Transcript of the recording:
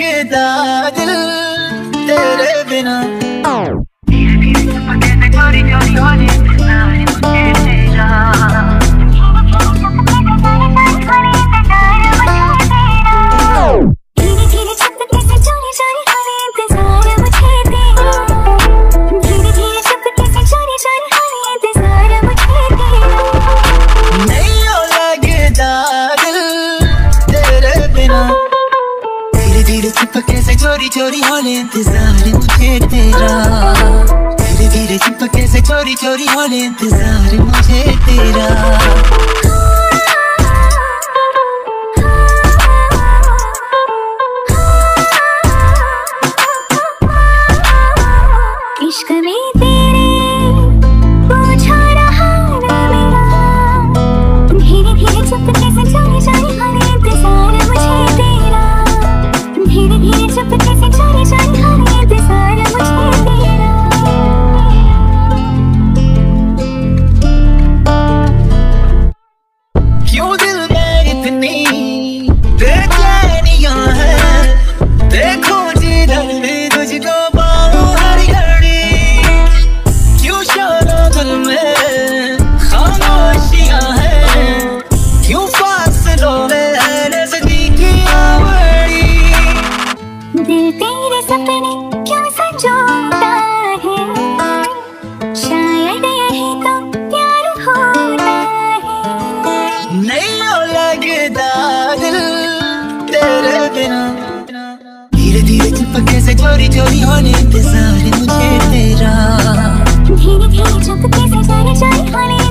लगदा दिल तेरे बिना चिपके से चोरी चोरी होने इंतजार मुझे तेरा धीरे धीरे चिपके से चोरी चोरी होने इंतजार मुझे तेरा। क्यों दिल में इतनी बेचैनियां हैं, देखो जिधर मैं तुझको पाऊं हर घड़ी। क्यों शाना दिल में खामोशियां हैं, क्यों फासलों में है नज़दीकियां बड़ी। दिल तेरे सपने क्यों संजोता है, शायद यही तो प्यार होता है। नैयो लगदा दिल तेरे बिना धीरे धीरे चिपके से चोरी चोरी होने इंतजार मुझे तेरा धीरे धीरे चिपके से चोरी चोरी होने।